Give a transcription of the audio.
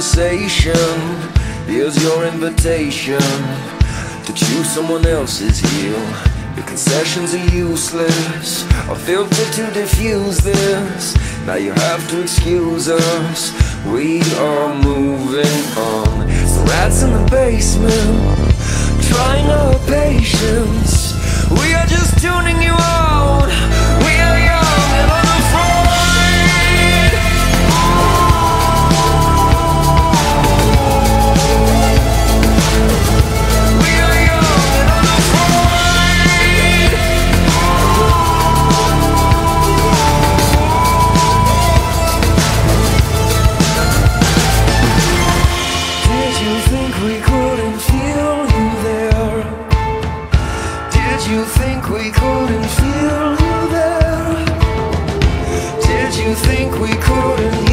conversation is your invitation to choose someone else's heel. Your concessions are useless, a filter to diffuse this. Now you have to excuse us, we are moving on. So rats in the basement, trying our patience. We are just tuning you out. We are young and unafraid. We are young and unafraid. Did you think we couldn't feel you there? Did you think we couldn't feel you there? Did you think we couldn't